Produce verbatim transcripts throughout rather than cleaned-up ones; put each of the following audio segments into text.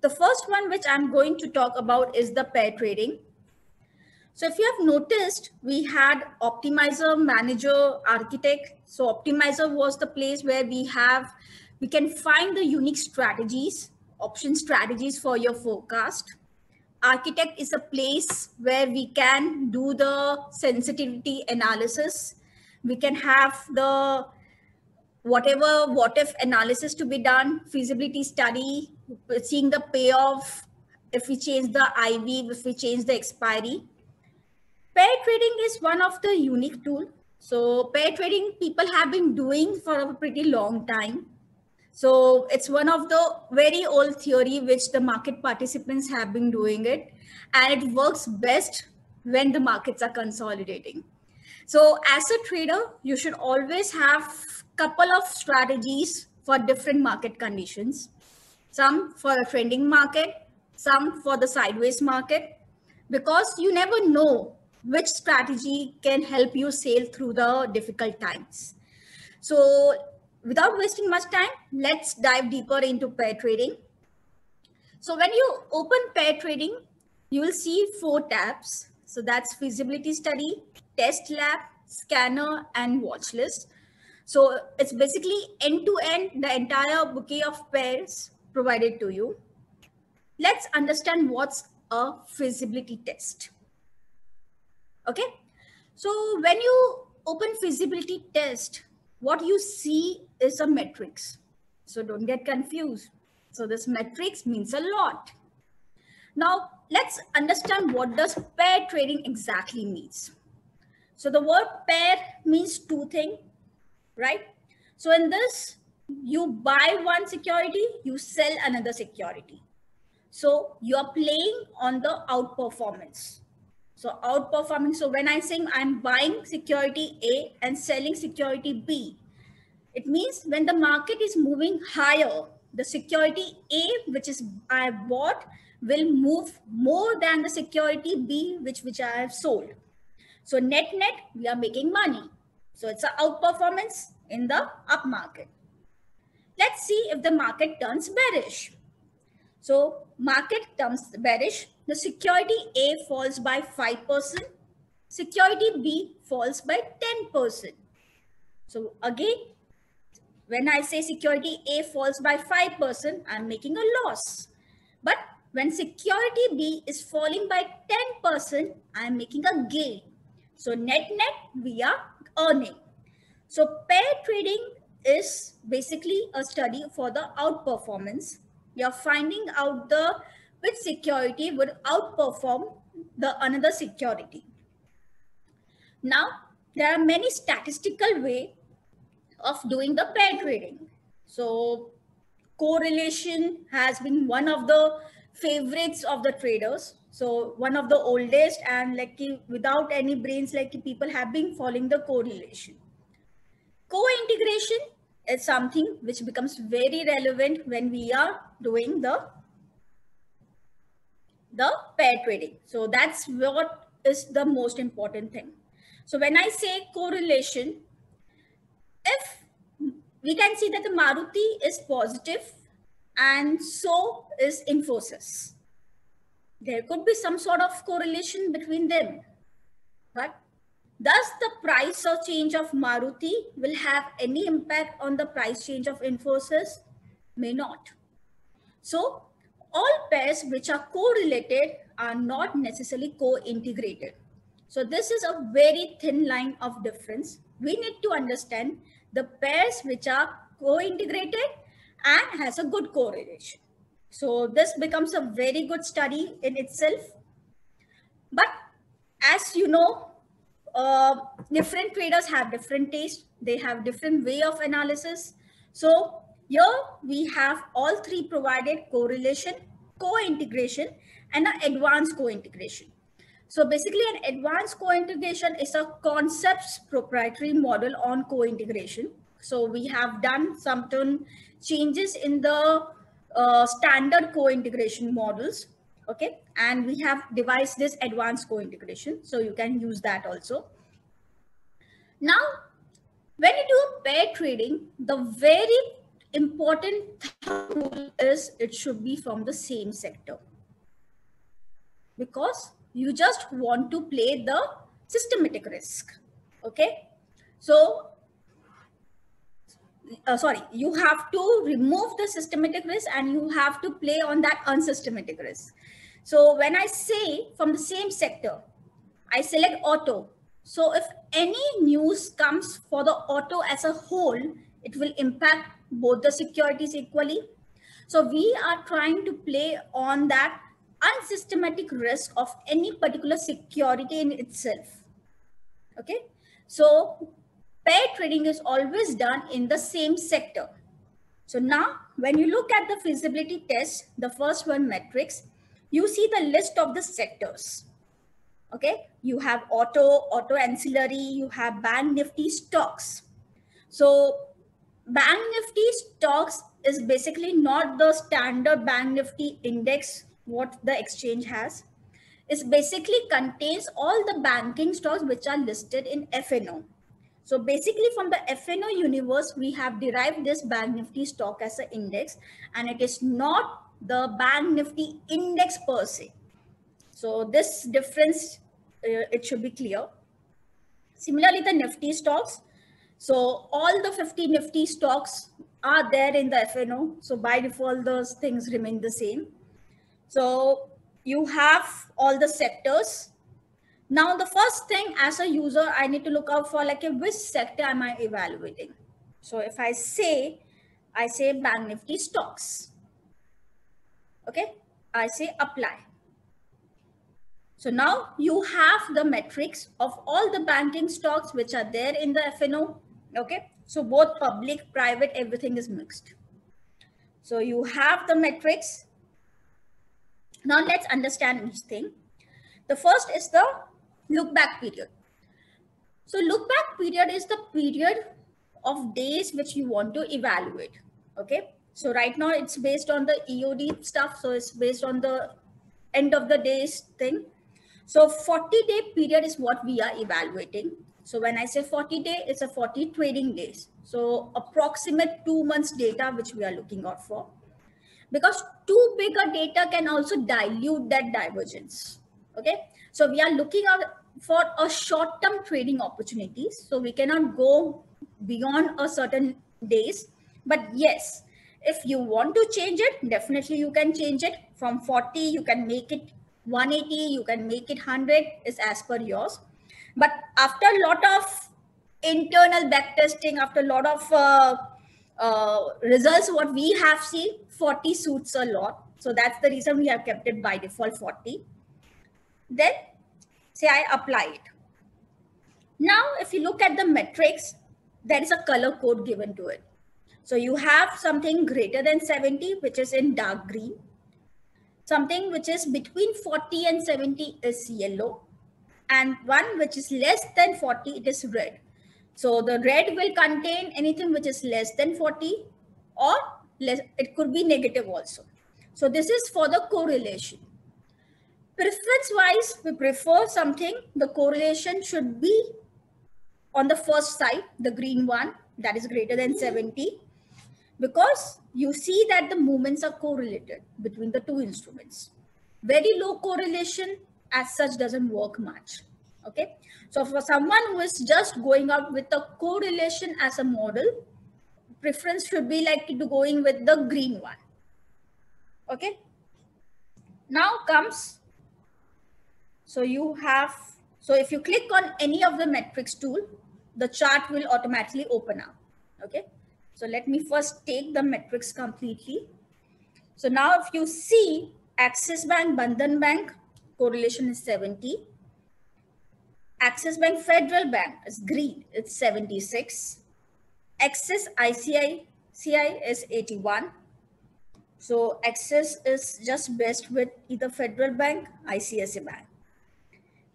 The first one which I'm going to talk about is the pair trading. So if you have noticed, we had optimizer, manager, architect. So optimizer was the place where we have, we can find the unique strategies, option strategies for your forecast. Architect is a place where we can do the sensitivity analysis. We can have the whatever what if analysis to be done, feasibility study, seeing the payoff, if we change the I V, if we change the expiry. Pair trading is one of the unique tool. So pair trading people have been doing for a pretty long time. So it's one of the very old theory which the market participants have been doing it, and it works best when the markets are consolidating. So as a trader, you should always have couple of strategies for different market conditions. Some for a trending market, some for the sideways market, because you never know which strategy can help you sail through the difficult times. So without wasting much time, let's dive deeper into pair trading. So when you open pair trading, you will see four tabs. So that's feasibility study, test lab, scanner, and watch list. So it's basically end-to-end, the entire bouquet of pairs provided to you. Let's understand what's a feasibility test. Okay, so when you open feasibility test, what you see is a matrix. So don't get confused. So this matrix means a lot. Now let's understand what does pair trading exactly means. So the word pair means two things, right? So in this, you buy one security, you sell another security. So you're playing on the outperformance. So outperforming, so when I say I'm buying security A and selling security B, it means when the market is moving higher, the security A, which is I bought, will move more than the security B, which, which I have sold. So net net, we are making money. So it's an outperformance in the up market. Let's see if the market turns bearish. So market turns bearish. The security A falls by five percent, security B falls by ten percent. So again, when I say security A falls by five percent, I'm making a loss. But when security B is falling by ten percent, I'm making a gain. So net net, we are earning. So pair trading is basically a study for the outperformance. You're finding out the which security would outperform the another security. Now, there are many statistical ways of doing the pair trading. So, correlation has been one of the favorites of the traders. So, one of the oldest, and like without any brains, like people have been following the correlation. Co-integration is something which becomes very relevant when we are doing the the pair trading. So that's what is the most important thing. So when I say correlation, if we can see that the Maruti is positive and so is Infosys, there could be some sort of correlation between them, but does the price or change of Maruti will have any impact on the price change of Infosys? May not. So all pairs which are correlated are not necessarily co-integrated. So this is a very thin line of difference. We need to understand the pairs which are co-integrated and has a good correlation. So this becomes a very good study in itself. But as you know, uh, different traders have different tastes. They have different way of analysis. So here we have all three provided: correlation, co-integration, and an advanced co-integration. So basically an advanced co-integration is a concepts proprietary model on co-integration. So we have done some changes in the uh, standard co-integration models, okay? And we have devised this advanced co-integration, so you can use that also. Now, when you do pair trading, the very important thumb rule is it should be from the same sector, because you just want to play the systematic risk. Okay, so uh, sorry, you have to remove the systematic risk and you have to play on that unsystematic risk. So when I say from the same sector, I select auto. So if any news comes for the auto as a whole, it will impact both the securities equally. So we are trying to play on that unsystematic risk of any particular security in itself. Okay, so pair trading is always done in the same sector. So now when you look at the feasibility test, the first one matrix, you see the list of the sectors. Okay, you have auto, auto ancillary, you have Bank Nifty, stocks. So Bank Nifty stocks is basically not the standard Bank Nifty index what the exchange has. It basically contains all the banking stocks which are listed in F N O. So basically from the F N O universe, we have derived this Bank Nifty stock as an index, and it is not the Bank Nifty index per se. So this difference, uh, it should be clear. Similarly, the Nifty stocks. So all the fifty Nifty stocks are there in the F N O. So by default, those things remain the same. So you have all the sectors. Now, the first thing as a user, I need to look out for like a, which sector am I evaluating? So if I say, I say Bank Nifty stocks. Okay, I say apply. So now you have the metrics of all the banking stocks which are there in the F N O. Okay, so both public, private, everything is mixed. So you have the metrics. Now let's understand each thing. The first is the look back period. So look back period is the period of days which you want to evaluate. Okay, so right now it's based on the E O D stuff. So it's based on the end of the days thing. So forty day period is what we are evaluating. So when I say forty day, it's a forty trading days. So approximate two months data, which we are looking out for, because too big a data can also dilute that divergence. Okay. So we are looking out for a short-term trading opportunities. So we cannot go beyond a certain days, but yes, if you want to change it, definitely you can change it from forty. You can make it one eighty, you can make it one hundred, is as per yours. But after a lot of internal backtesting, after a lot of uh, uh, results, what we have seen, forty suits a lot. So that's the reason we have kept it by default forty. Then say I apply it. Now, if you look at the metrics, there is a color code given to it. So you have something greater than seventy, which is in dark green. Something which is between forty and seventy is yellow, and one which is less than forty, it is red. So the red will contain anything which is less than forty, or less, it could be negative also. So this is for the correlation. Preference wise, we prefer something, the correlation should be on the first side, the green one that is greater than seventy. Because you see that the movements are correlated between the two instruments. Very low correlation as such doesn't work much. Okay. So for someone who is just going out with the correlation as a model, preference should be like to going with the green one. Okay. Now comes, so you have, so if you click on any of the metrics tool, the chart will automatically open up. Okay. So let me first take the metrics completely. So now if you see Axis Bank, Bandhan Bank, correlation is seventy. Axis Bank, Federal Bank is green, it's seventy-six. Axis I C I C I is eighty-one. So Axis is just best with either Federal Bank, I C I C I Bank.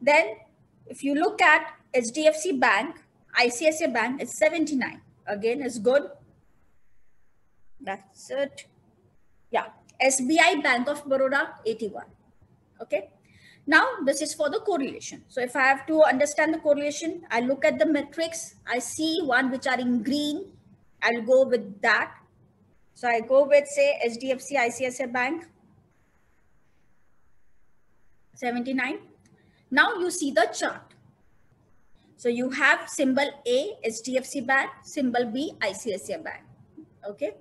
Then if you look at H D F C Bank, I C I C I Bank is seventy-nine. Again, is good. That's it. Yeah. S B I Bank of Baroda, eighty-one. Okay. Now this is for the correlation. So if I have to understand the correlation, I look at the metrics. I see one which are in green. I'll go with that. So I go with, say, H D F C, I C I C I Bank, seventy-nine. Now you see the chart. So you have symbol A, H D F C Bank, symbol B, I C I C I Bank. Okay.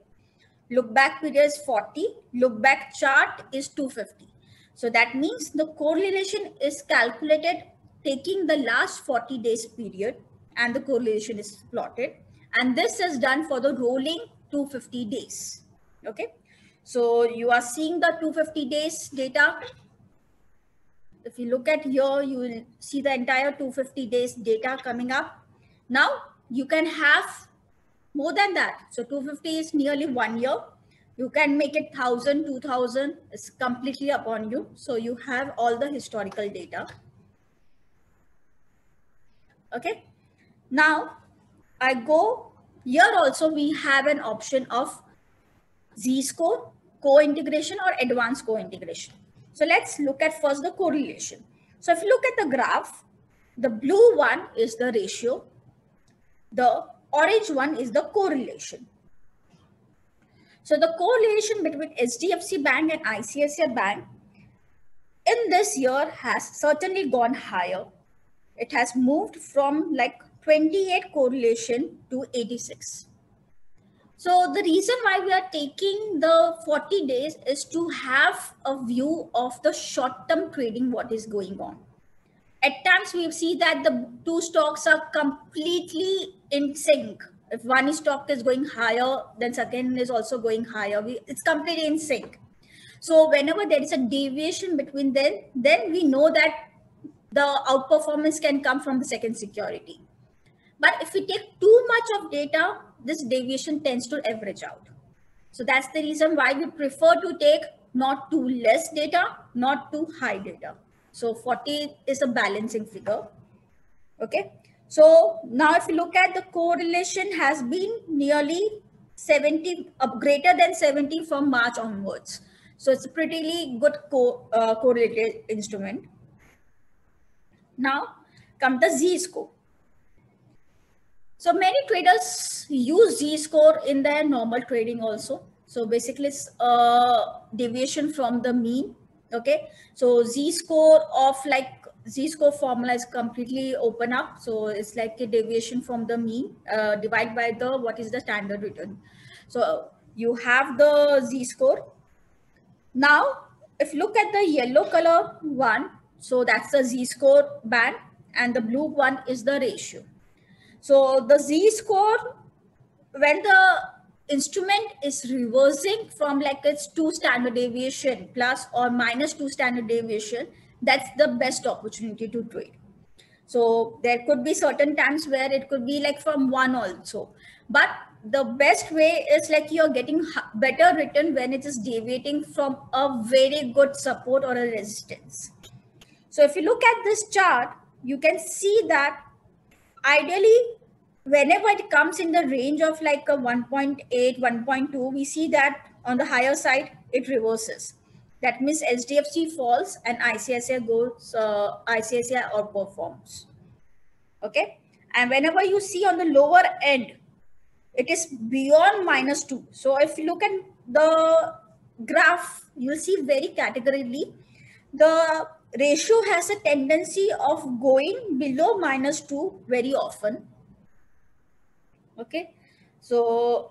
Look back period is forty. Look back chart is two hundred fifty. So that means the correlation is calculated taking the last forty days period, and the correlation is plotted. And this is done for the rolling two hundred fifty days. Okay. So you are seeing the two hundred fifty days data. If you look at here, you will see the entire two hundred fifty days data coming up. Now you can have more than that. So two hundred fifty is nearly one year. You can make it one thousand, two thousand. It's completely upon you. So you have all the historical data. Okay. Now I go here also, we have an option of Z-score, co-integration or advanced co-integration. So let's look at first the correlation. So if you look at the graph, the blue one is the ratio. The orange one is the correlation. So the correlation between H D F C Bank and I C I C I Bank in this year has certainly gone higher. It has moved from like twenty-eight correlation to eighty-six. So the reason why we are taking the forty days is to have a view of the short-term trading, what is going on. At times we see that the two stocks are completely in sync. If one stock is going higher, then second is also going higher. We, it's completely in sync. So whenever there is a deviation between them, then we know that the outperformance can come from the second security. But if we take too much of data, this deviation tends to average out. So that's the reason why we prefer to take not too less data, not too high data. So forty is a balancing figure. Okay. So now if you look at the correlation has been nearly seventy, uh, greater than seventy from March onwards. So it's a pretty good co uh, correlated instrument. Now come the Z-score. So many traders use Z-score in their normal trading also. So basically it's a deviation from the mean. Okay. So Z-score of like Z-score formula is completely open up. So it's like a deviation from the mean, uh, divided by the, what is the standard return. So you have the Z-score. Now, if you look at the yellow color one, so that's the Z-score band and the blue one is the ratio. So the Z-score, when the instrument is reversing from like its two standard deviation plus or minus two standard deviation, that's the best opportunity to trade. So there could be certain times where it could be like from one also, but the best way is like you're getting better return when it is deviating from a very good support or a resistance. So if you look at this chart, you can see that ideally, whenever it comes in the range of like a one point eight, one point two, we see that on the higher side, it reverses. That means H D F C falls and I C I C I goes, uh, I C I C I outperforms. Okay. And whenever you see on the lower end, it is beyond minus two. So if you look at the graph, you'll see very categorically the ratio has a tendency of going below minus two very often. Okay. So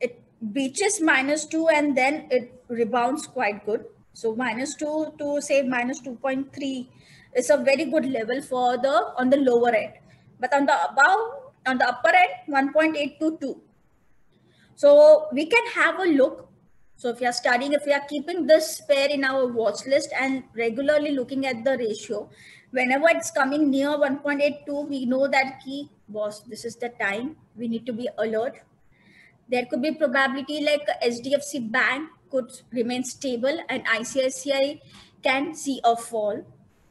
it breaches minus two and then it rebounds quite good. So minus two to say minus two point three is a very good level for the, on the lower end, but on the above, on the upper end, one point eight to two. So we can have a look. So if you are studying, if you are keeping this pair in our watch list and regularly looking at the ratio, whenever it's coming near one point eight two, we know that key boss, this is the time we need to be alert. There could be probability like H D F C Bank could remain stable and I C I C I can see a fall,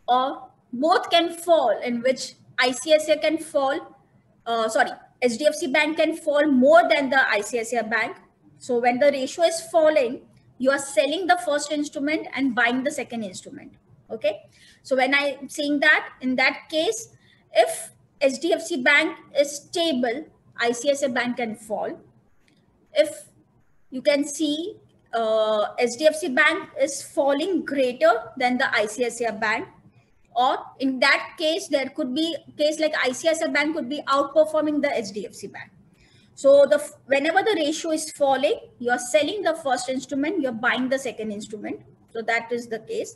or both can fall, in which I C I C I can fall, uh, sorry, H D F C Bank can fall more than the I C I C I Bank. So when the ratio is falling, you are selling the first instrument and buying the second instrument. Okay. So when I'm saying that, in that case, if H D F C Bank is stable, I C I C I Bank can fall. If you can see uh, H D F C Bank is falling greater than the I C I C I Bank, or in that case, there could be case like I C I C I Bank could be outperforming the H D F C Bank. So the whenever the ratio is falling, you're selling the first instrument, you're buying the second instrument. So that is the case.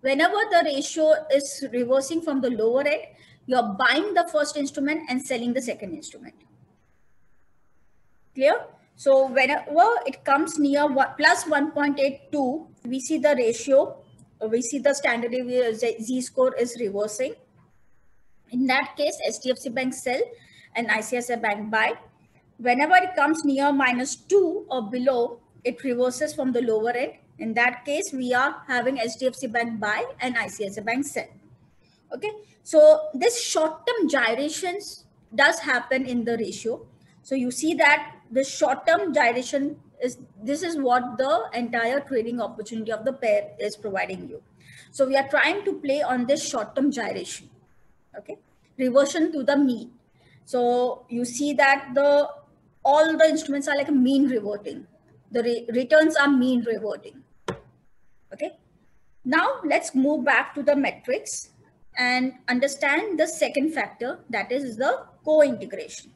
Whenever the ratio is reversing from the lower end, you're buying the first instrument and selling the second instrument. Clear? So whenever it comes near plus one point eight two, we see the ratio, we see the standard Z-score is reversing. In that case, H D F C Bank sell and I C I C I Bank buy. Whenever it comes near minus two or below, it reverses from the lower end. In that case, we are having H D F C Bank buy and I C I C I Bank sell. Okay, so this short-term gyrations does happen in the ratio. So you see that the short-term gyration is, this is what the entire trading opportunity of the pair is providing you. So we are trying to play on this short-term gyration, okay, reversion to the mean. So you see that the all the instruments are like a mean reverting. The re returns are mean reverting. Okay. Now let's move back to the matrix and understand the second factor, that is the co-integration.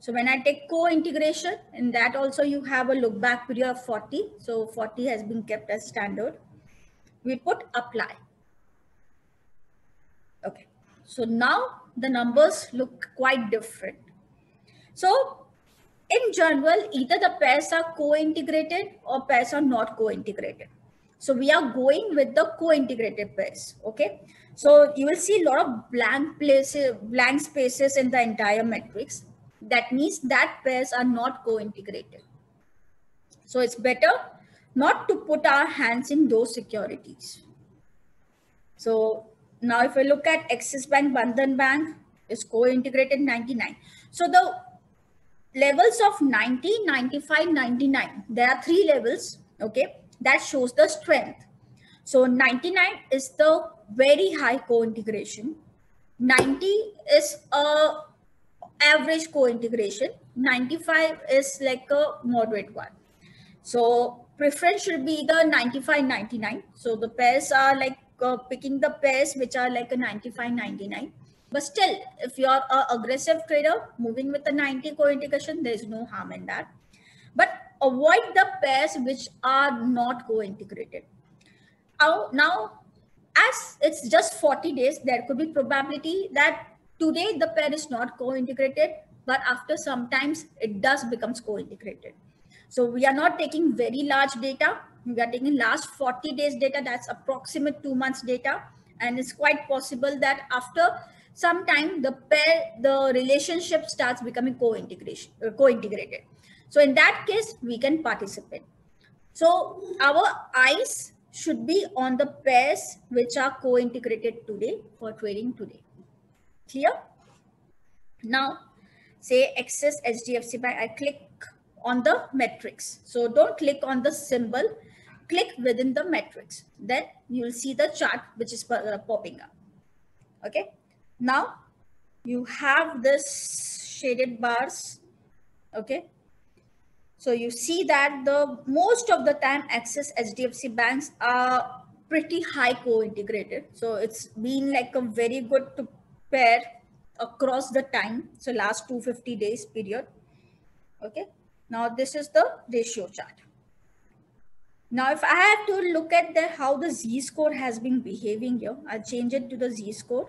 So when I take co-integration, in that also you have a look back period of forty. So forty has been kept as standard. We put apply. Okay. So now the numbers look quite different. So in general, either the pairs are co-integrated or pairs are not co-integrated. So we are going with the co-integrated pairs. Okay. So you will see a lot of blank places, blank spaces in the entire matrix. That means that pairs are not co-integrated. So it's better not to put our hands in those securities. So now if we look at Axis Bank, Bandhan Bank is co-integrated ninety-nine. So the levels of ninety, ninety-five, ninety-nine, there are three levels, okay, that shows the strength. So ninety-nine is the very high co-integration. ninety is a average co-integration. ninety-five is like a moderate one. So preference should be the ninety-five, ninety-nine. So the pairs are like Uh, picking the pairs which are like a ninety-five, ninety-nine, but still if you are an aggressive trader moving with the ninety co-integration, there is no harm in that, but avoid the pairs which are not co-integrated. Now, as it's just forty days, there could be probability that today the pair is not co-integrated, but after sometimes it does becomes co-integrated. So we are not taking very large data. We are taking last forty days data, that's approximate two months data, and it's quite possible that after some time the pair, the relationship starts becoming co-integration, co-integrated. So in that case, we can participate. So our eyes should be on the pairs which are co-integrated today for trading today. Clear? Now, say Axis H D F C Bank, I click on the matrix. So don't click on the symbol. Click within the matrix, then you will see the chart which is popping up. Okay. Now you have this shaded bars. Okay. So you see that the most of the time Axis H D F C banks are pretty high co-integrated. So it's been like a very good pair across the time. So last two hundred fifty days period. Okay. Now this is the ratio chart. Now, if I have to look at the, how the Z-score has been behaving here, I'll change it to the Z-score.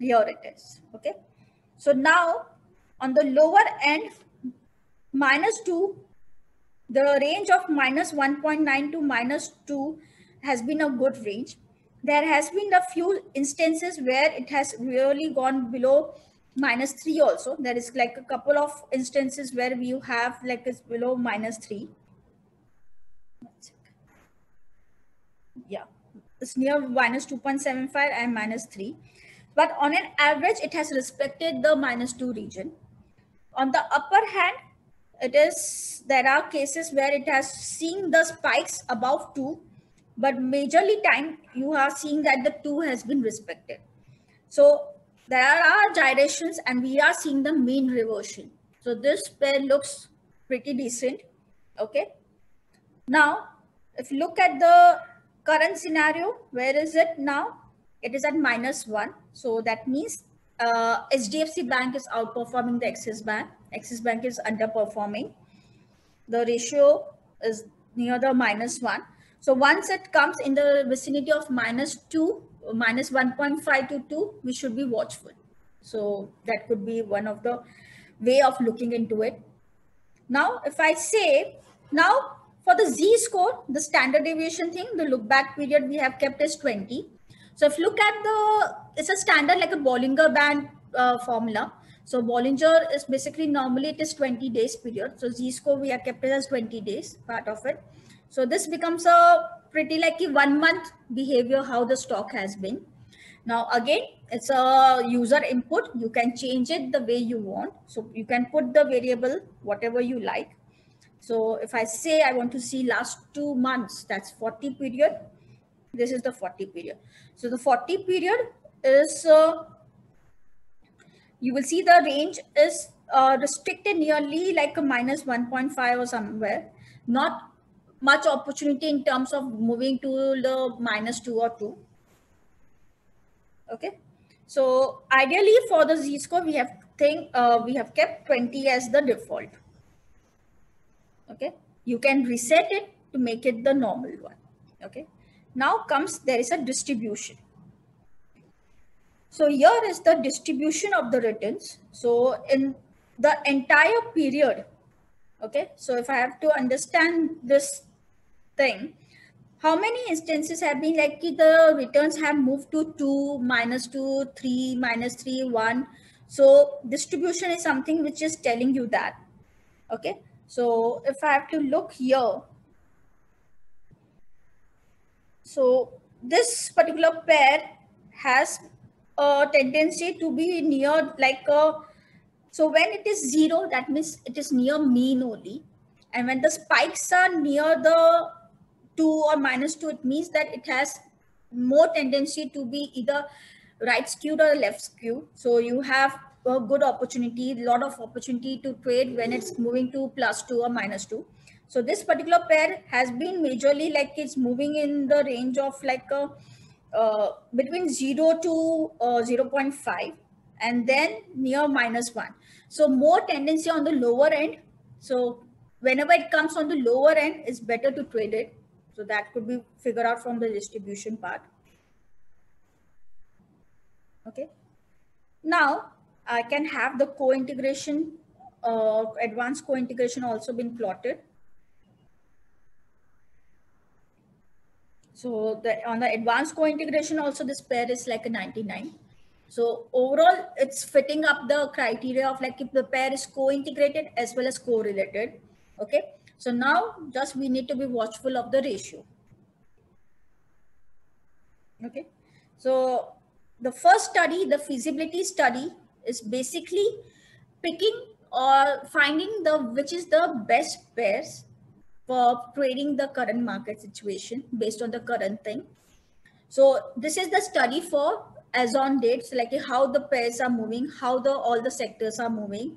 Here it is, okay? So now, on the lower end, minus two, the range of minus one point nine to minus two has been a good range. There has been a few instances where it has really gone below minus three also. There is like a couple of instances where you have like it's below minus three. Yeah, it's near minus two point seven five and minus three, but on an average it has respected the minus two region. On the upper hand, it is there are cases where it has seen the spikes above two, but majorly time you are seeing that the two has been respected. So there are gyrations and we are seeing the mean reversion. So this pair looks pretty decent. Okay. Now, if you look at the current scenario, where is it now? It is at minus one. So that means uh, H D F C Bank is outperforming the Axis Bank. Axis Bank is underperforming. The ratio is near the minus one. So once it comes in the vicinity of minus two, minus one point five to two, we should be watchful. So that could be one of the way of looking into it. Now, if I say, now for the Z score, the standard deviation thing, the look back period we have kept as twenty. So if you look at the, it's a standard like a Bollinger Band uh, formula. So Bollinger is basically normally it is twenty days period. So Z score we have kept it as twenty days part of it. So this becomes a pretty like a one month behavior, how the stock has been. Now again, it's a user input. You can change it the way you want. So you can put the variable, whatever you like. So if I say I want to see last two months, that's forty period. This is the forty period. So the forty period is, uh, you will see the range is uh, restricted nearly like a minus one point five or somewhere. Not much opportunity in terms of moving to the minus two or two. Okay. So ideally for the Z score, we have think uh, we have kept twenty as the default. Okay. You can reset it to make it the normal one. Okay. Now comes, there is a distribution. So here is the distribution of the returns. So in the entire period, okay, so if I have to understand this thing, how many instances have been like the returns have moved to two, minus two, three, minus three, one. So distribution is something which is telling you that. Okay, so if I have to look here, so this particular pair has a tendency to be near like a, so when it is zero, that means it is near mean only. And when the spikes are near the two or minus two, it means that it has more tendency to be either right skewed or left skewed. So you have a good opportunity, lot of opportunity to trade when it's moving to plus two or minus two. So this particular pair has been majorly like it's moving in the range of like a, uh, between zero to uh, zero point five. And then near minus one. So more tendency on the lower end. So whenever it comes on the lower end, it's better to trade it. So that could be figured out from the distribution part. Okay. Now I can have the co-integration, uh, advanced co-integration also been plotted. So the, on the advanced co-integration also this pair is like a ninety-nine. So overall, it's fitting up the criteria of like if the pair is co-integrated as well as correlated. Okay. So now just we need to be watchful of the ratio. Okay. So the first study, the feasibility study is basically picking or finding the which is the best pairs for trading the current market situation based on the current thing. So this is the study for as on dates, like how the pairs are moving, how the all the sectors are moving,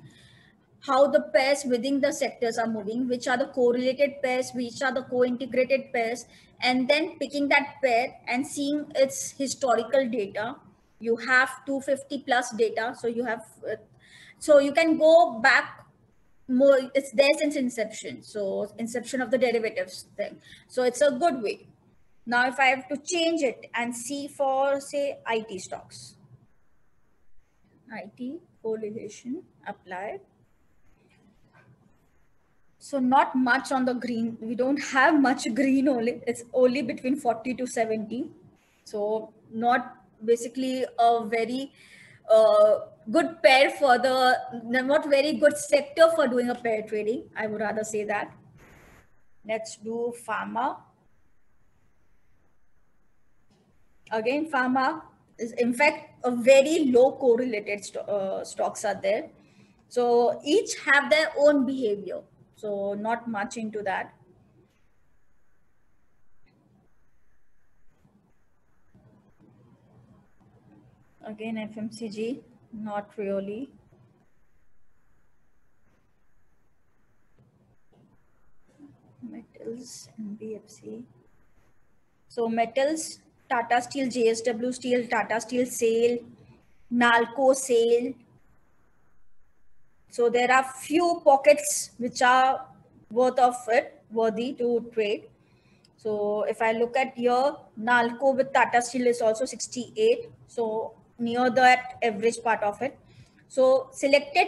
how the pairs within the sectors are moving, which are the correlated pairs, which are the co-integrated pairs, and then picking that pair and seeing its historical data. You have two hundred fifty plus data. So you have, so you can go back more. It's there since inception. So inception of the derivatives thing. So it's a good way. Now, if I have to change it and see for, say, I T stocks, I T correlation applied. So not much on the green. We don't have much green only. It's only between forty to seventy. So not basically a very uh, good pair for the, not very good sector for doing a pair trading. I would rather say that. Let's do pharma. Again, pharma is in fact a very low correlated st uh, stocks are there. So each have their own behavior. So not much into that. Again, F M C G, not really. metals and B F C. So metals, Tata Steel, J S W Steel, Tata Steel Sale, Nalco Sale. So there are few pockets which are worth of it, worthy to trade. So if I look at here, Nalco with Tata Steel is also sixty-eight. So near that average part of it. So selected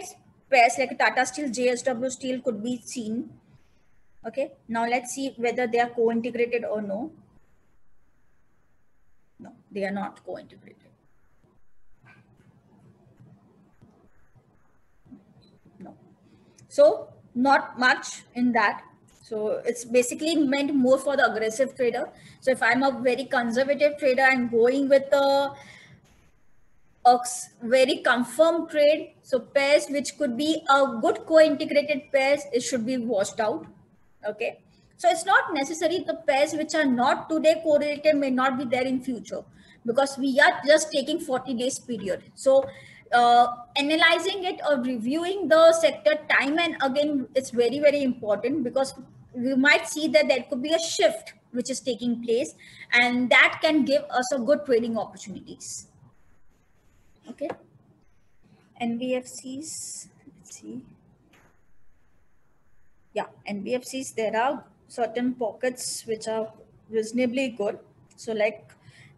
pairs like Tata Steel, J S W Steel could be seen. Okay, now let's see whether they are co-integrated or no. No, they are not co-integrated. No. So not much in that. So it's basically meant more for the aggressive trader. So if I'm a very conservative trader, I'm going with a, a very confirmed trade. So pairs which could be a good co-integrated pairs, it should be washed out. Okay. So it's not necessary the pairs which are not today correlated may not be there in future, because we are just taking forty days period. So uh, analyzing it or reviewing the sector time and again, it's very, very important, because we might see that there could be a shift which is taking place, and that can give us a good trading opportunities. Okay. N B F Cs, let's see. Yeah, N B F Cs, there are certain pockets which are reasonably good. So like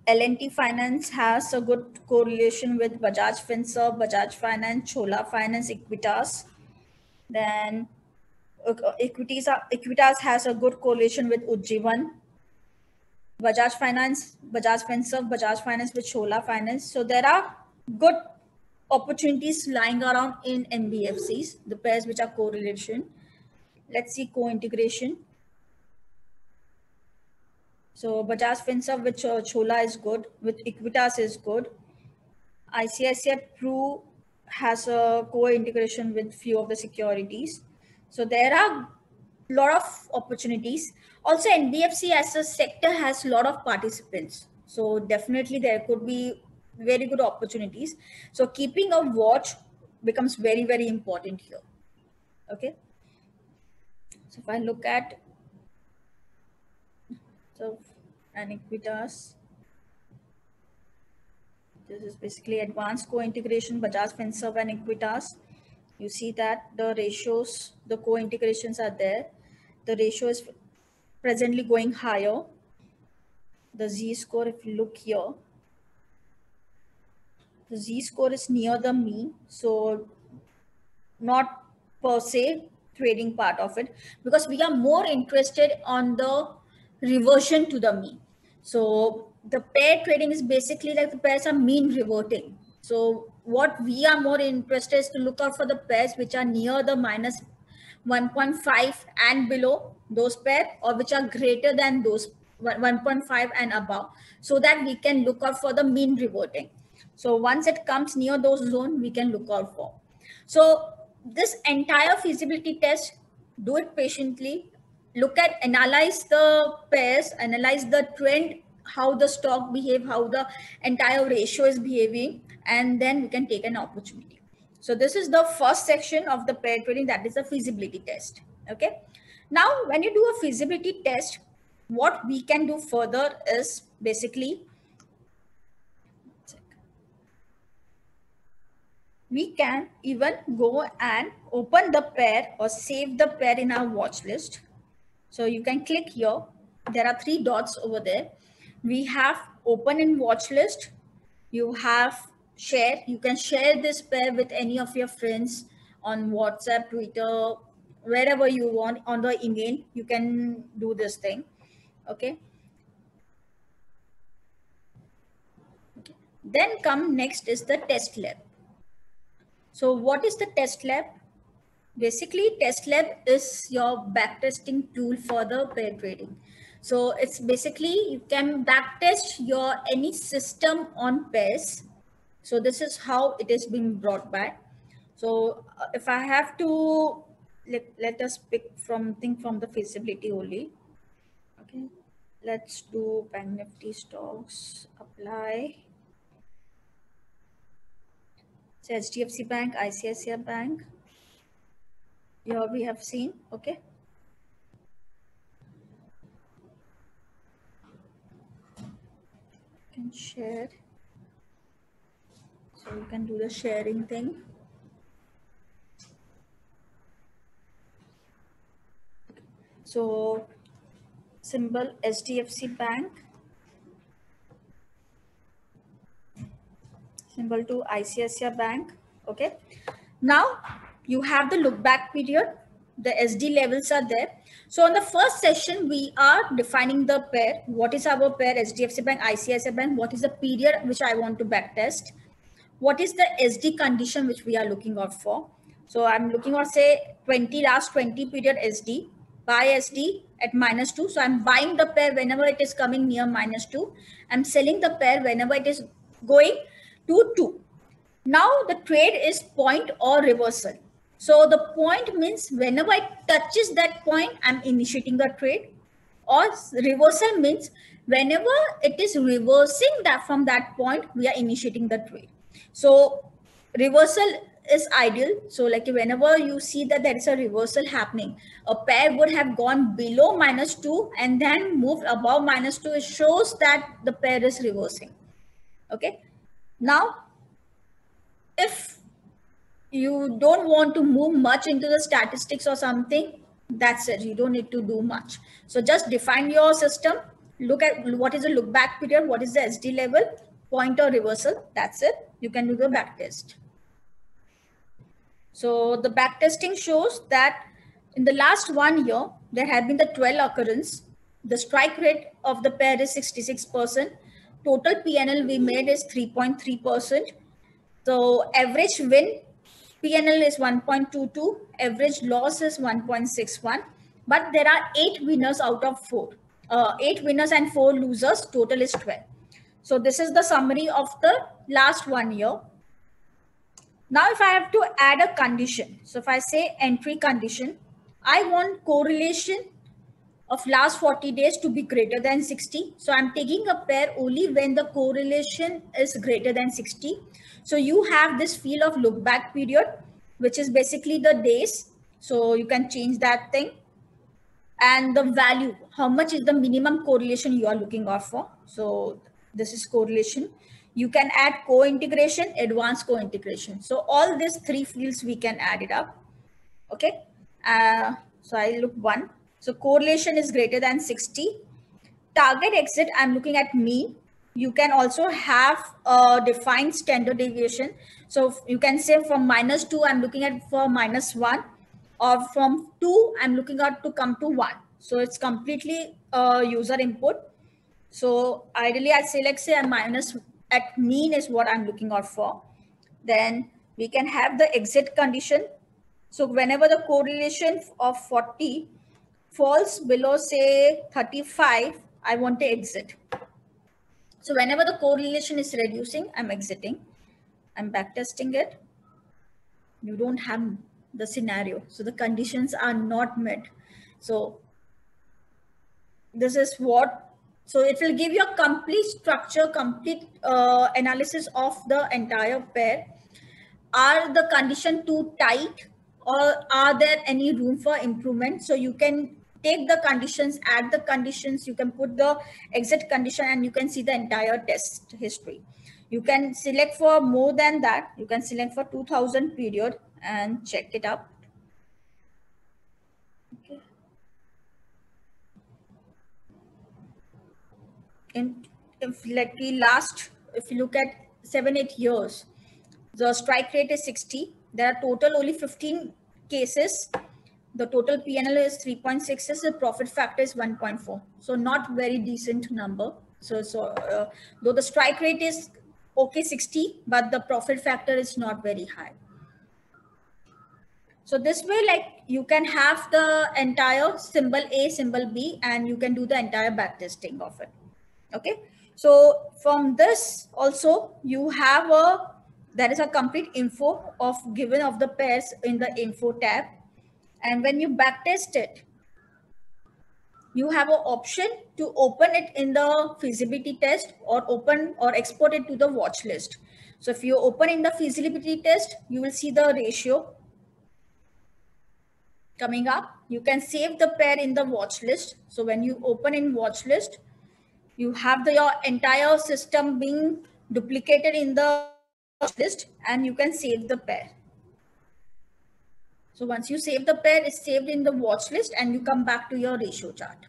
L and T Finance has a good correlation with Bajaj Finserv, Bajaj Finance, Chola Finance, Equitas. Then Equitas, Equitas has a good correlation with Ujjivan, Bajaj Finance, Bajaj Finserv, Bajaj Finance with Chola Finance. So there are good opportunities lying around in N B F Cs, the pairs which are correlation. Let's see co-integration. So Bajaj Finserv with Chola is good, with Equitas is good. I C I C I Pru has a co-integration with few of the securities. So there are a lot of opportunities. Also N B F C as a sector has a lot of participants. So definitely there could be very good opportunities. So keeping a watch becomes very, very important here. Okay. So if I look at so an Equitas, this is basically advanced co-integration, Bajaj Finserv and Equitas. You see that the ratios, the co-integrations are there. The ratio is presently going higher. The Z-score, if you look here, the Z-score is near the mean. So not per se trading part of it, because we are more interested on the reversion to the mean. So the pair trading is basically like the pairs are mean reverting. So what we are more interested is to look out for the pairs which are near the minus one point five and below those pair, or which are greater than those one point five and above, so that we can look out for the mean reverting. So once it comes near those zone, we can look out for. So this entire feasibility test, do it patiently, look at, analyze the pairs, analyze the trend, how the stock behave, how the entire ratio is behaving, and then we can take an opportunity. So this is the first section of the pair trading, that is a feasibility test. Okay. Now, when you do a feasibility test, what we can do further is basically, we can even go and open the pair or save the pair in our watch list. So you can click here. There are three dots over there. We have open in watch list. You have share. You can share this pair with any of your friends on WhatsApp, Twitter, wherever you want, on the email. You can do this thing. Okay. Okay. Then come next is the test lab. So what is the test lab? Basically, test lab is your backtesting tool for the pair trading. So it's basically, you can backtest your any system on pairs. So this is how it is being brought by. So if I have to, let, let us pick from thing from the feasibility only. Okay, let's do Bank Nifty stocks, apply. So H D F C Bank, I C I C I Bank, here we have seen, okay. can share. So you can do the sharing thing. So symbol H D F C Bank, symbol to I C I C I Bank. Okay. Now you have the look back period. The S D levels are there. So on the first session, we are defining the pair. What is our pair? H D F C Bank, I C I C I Bank. What is the period which I want to backtest? What is the S D condition which we are looking out for? So I'm looking out, say, twenty last twenty period S D, buy S D at minus two. So I'm buying the pair whenever it is coming near minus two. I'm selling the pair whenever it is going to two. Now the trade is point or reversal. So the point means whenever it touches that point, I'm initiating the trade, or reversal means whenever it is reversing that from that point, we are initiating the trade. So reversal is ideal. So like whenever you see that there is a reversal happening, a pair would have gone below minus two and then moved above minus two. It shows that the pair is reversing. Okay. Now, if you don't want to move much into the statistics or something, that's it. You don't need to do much. So just define your system. Look at what is the look back period, what is the S D level, point or reversal. That's it. You can do the back test. So the back testing shows that in the last one year, there have been the twelve occurrence. The strike rate of the pair is sixty-six percent. Total P N L we made is three point three percent. So average win P N L is one point two two, average loss is one point six one, but there are eight winners out of four, uh, eight winners and four losers, total is twelve. So this is the summary of the last one year. Now, if I have to add a condition, so if I say entry condition, I want correlation of last forty days to be greater than sixty. So I'm taking a pair only when the correlation is greater than sixty. So you have this field of look back period, which is basically the days. So you can change that thing. And the value, how much is the minimum correlation you are looking out for? So this is correlation. You can add co-integration, advanced co-integration. So all these three fields, we can add it up. Okay. Uh, so I look one. So correlation is greater than sixty. Target exit, I'm looking at mean. You can also have a defined standard deviation. So you can say from minus two, I'm looking at for minus one, or from two, I'm looking at to come to one. So it's completely uh, user input. So ideally I say, like say I'm minus at mean is what I'm looking out for. Then we can have the exit condition. So whenever the correlation of forty falls below, say, thirty-five, I want to exit. So whenever the correlation is reducing, I'm exiting. I'm backtesting it. You don't have the scenario. So the conditions are not met. So this is what, so it will give you a complete structure, complete uh, analysis of the entire pair. Are the condition too tight, or are there any room for improvement? So you can take the conditions, add the conditions, you can put the exit condition, and you can see the entire test history. You can select for more than that. You can select for two thousand period and check it up. Okay. And if let me last, if you look at seven, eight years, the strike rate is sixty. There are total only fifteen cases. The total P N L is three point six, the profit factor is one point four. So not very decent number. So, so uh, though the strike rate is okay, sixty, but the profit factor is not very high. So this way, like you can have the entire symbol A, symbol B, and you can do the entire backtesting of it. Okay. So from this also you have a, there is a complete info of given of the pairs in the info tab. And when you backtest it, you have an option to open it in the feasibility test, or open or export it to the watch list. So if you open in the feasibility test, you will see the ratio coming up. You can save the pair in the watch list. So when you open in watch list, you have the your entire system being duplicated in the list, and you can save the pair. So once you save the pair, it's saved in the watch list and you come back to your ratio chart.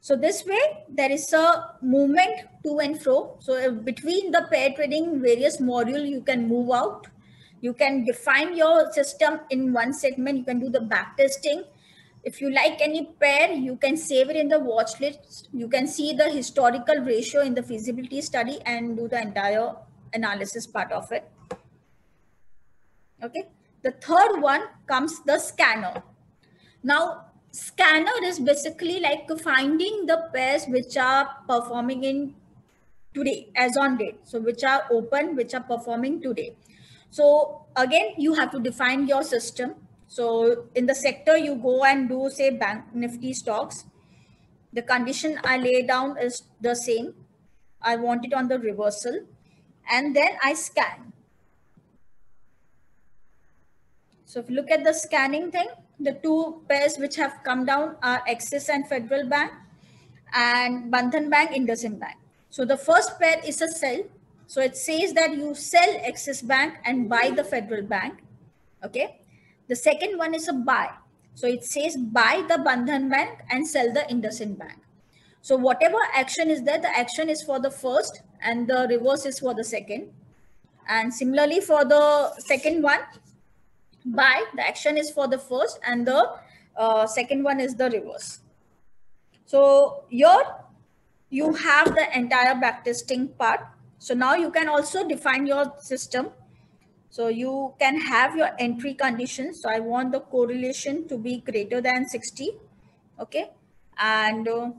So this way, there is a movement to and fro. So between the pair trading various module, you can move out. You can define your system in one segment. You can do the back testing. If you like any pair, you can save it in the watch list. You can see the historical ratio in the feasibility study and do the entire analysis part of it. Okay. The third one comes the scanner. Now, scanner is basically like finding the pairs which are performing in today as on date. So which are open, which are performing today. So again, you have to define your system. So in the sector, you go and do say bank Nifty stocks. The condition I lay down is the same. I want it on the reversal, and then I scan. So if you look at the scanning thing, the two pairs which have come down are Axis and Federal Bank, and Bandhan Bank, IndusInd Bank. So the first pair is a sell. So it says that you sell Axis Bank and buy the Federal Bank. Okay. The second one is a buy. So it says buy the Bandhan Bank and sell the IndusInd Bank. So whatever action is there, the action is for the first and the reverse is for the second. And similarly for the second one, buy, the action is for the first and the uh, second one is the reverse. So here you have the entire backtesting part. So now you can also define your system. So you can have your entry conditions. So I want the correlation to be greater than sixty. Okay. And uh,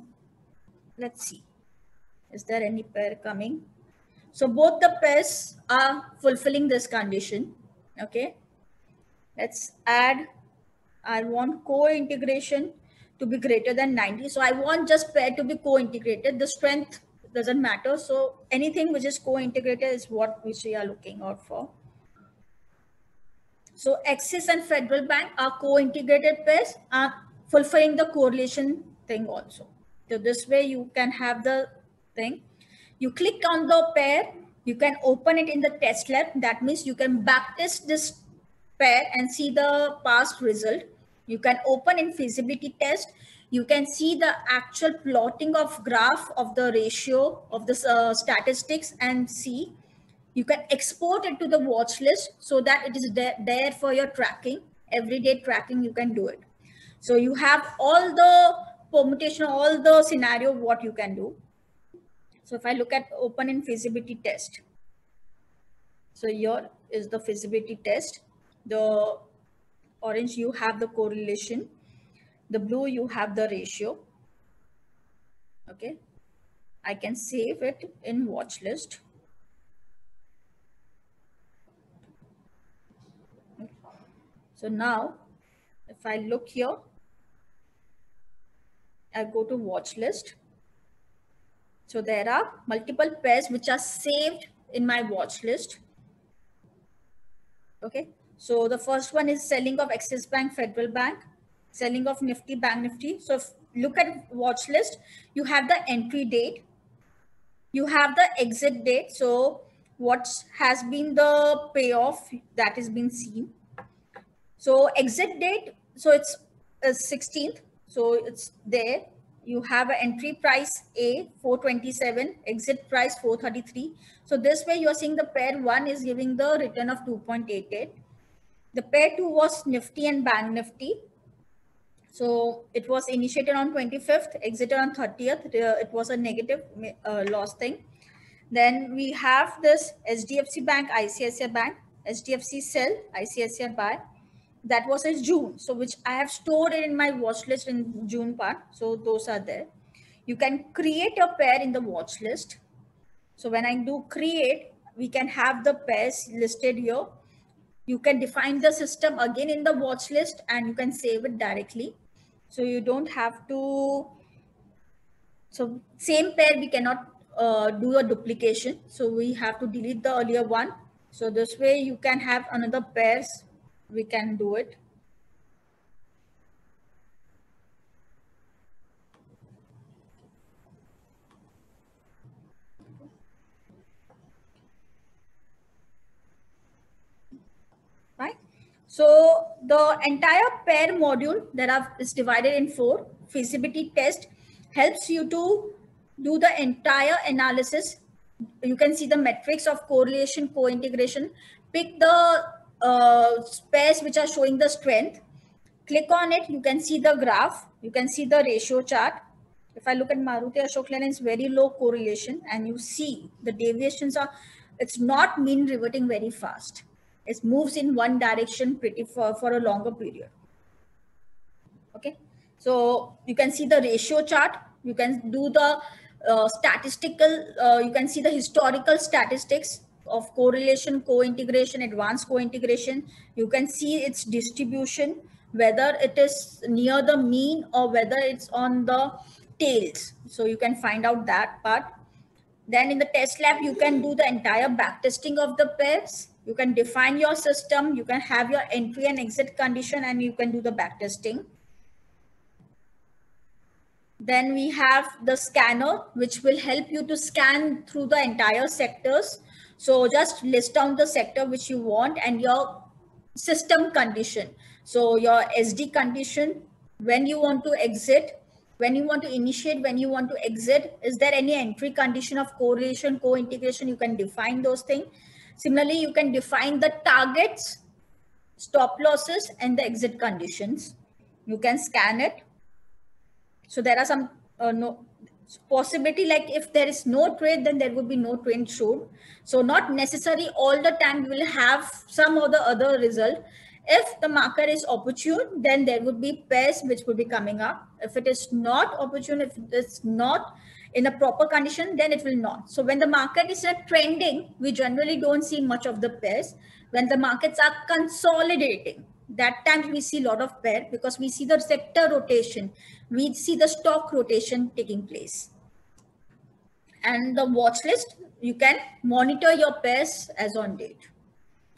let's see, is there any pair coming? So both the pairs are fulfilling this condition. Okay. Let's add, I want co-integration to be greater than ninety. So I want just pair to be co-integrated. The strength doesn't matter. So anything which is co-integrated is what which we are looking out for. So Axis and Federal Bank are co-integrated pairs, are fulfilling the correlation thing also. So this way you can have the thing. You click on the pair, you can open it in the test lab. That means you can backtest this pair and see the past result. You can open in feasibility test. You can see the actual plotting of graph of the ratio of the uh, statistics and see. You can export it to the watch list so that it is there for your tracking, everyday tracking, you can do it. So you have all the permutation, all the scenario, what you can do. So if I look at open in feasibility test. So here is the feasibility test. The orange, you have the correlation. The blue, you have the ratio. Okay. I can save it in watch list. So now, if I look here, I go to watch list. So there are multiple pairs which are saved in my watch list. Okay. So the first one is selling of Axis Bank, Federal Bank, selling of Nifty, Bank Nifty. So if look at watch list, you have the entry date, you have the exit date. So what has been the payoff that has been seen. So exit date, so it's uh, sixteenth, so it's there. You have an entry price A, four twenty-seven, exit price four thirty-three. So this way you are seeing the pair one is giving the return of two point eight eight. The pair two was Nifty and Bank Nifty. So it was initiated on twenty-fifth, exited on thirtieth. It was a negative uh, loss thing. Then we have this H D F C Bank, I C I C I Bank, H D F C sell, I C I C I buy. That was in June, so which I have stored it in my watch list in June part. So those are there. You can create a pair in the watch list. So when I do create, we can have the pairs listed here. You can define the system again in the watch list and you can save it directly. So you don't have to, so same pair, we cannot uh, do a duplication. So we have to delete the earlier one. So this way you can have another pairs. We can do it. the entire pair module that I've, is divided in four. Feasibility test helps you to do the entire analysis. You can see the metrics of correlation, co-integration. Pick the uh, pairs which are showing the strength. Click on it. You can see the graph. You can see the ratio chart. If I look at Maruti Ashok Leyland, it's very low correlation, and you see the deviations are, it's not mean reverting very fast. It moves in one direction pretty for, for a longer period. Okay. So you can see the ratio chart. You can do the uh, statistical, uh, you can see the historical statistics of correlation, co-integration, advanced co-integration. You can see its distribution, whether it is near the mean or whether it's on the tails. So you can find out that part. Then in the test lab, you can do the entire backtesting of the pairs. You can define your system. You can have your entry and exit condition, and you can do the backtesting. Then we have the scanner, which will help you to scan through the entire sectors. So just list down the sector which you want and your system condition. So your S D condition, when you want to exit, when you want to initiate, when you want to exit, is there any entry condition of correlation, co-integration? You can define those things. Similarly, you can define the targets, stop losses, and the exit conditions. You can scan it. So there are some uh, no possibility, like if there is no trade, then there would be no trade shown. So not necessarily all the time you will have some or the other result. If the marker is opportune, then there would be pairs which will be coming up. If it is not opportune, if it's not in a proper condition, then it will not. So when the market is not trending, we generally don't see much of the pairs. When the markets are consolidating, that time we see a lot of pair, because we see the sector rotation, we see the stock rotation taking place. And the watch list, you can monitor your pairs as on date.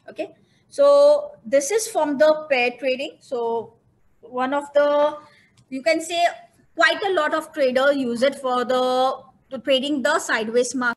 Okay. So this is from the pair trading. So one of the, you can say quite a lot of traders use it for the to trading the sideways market.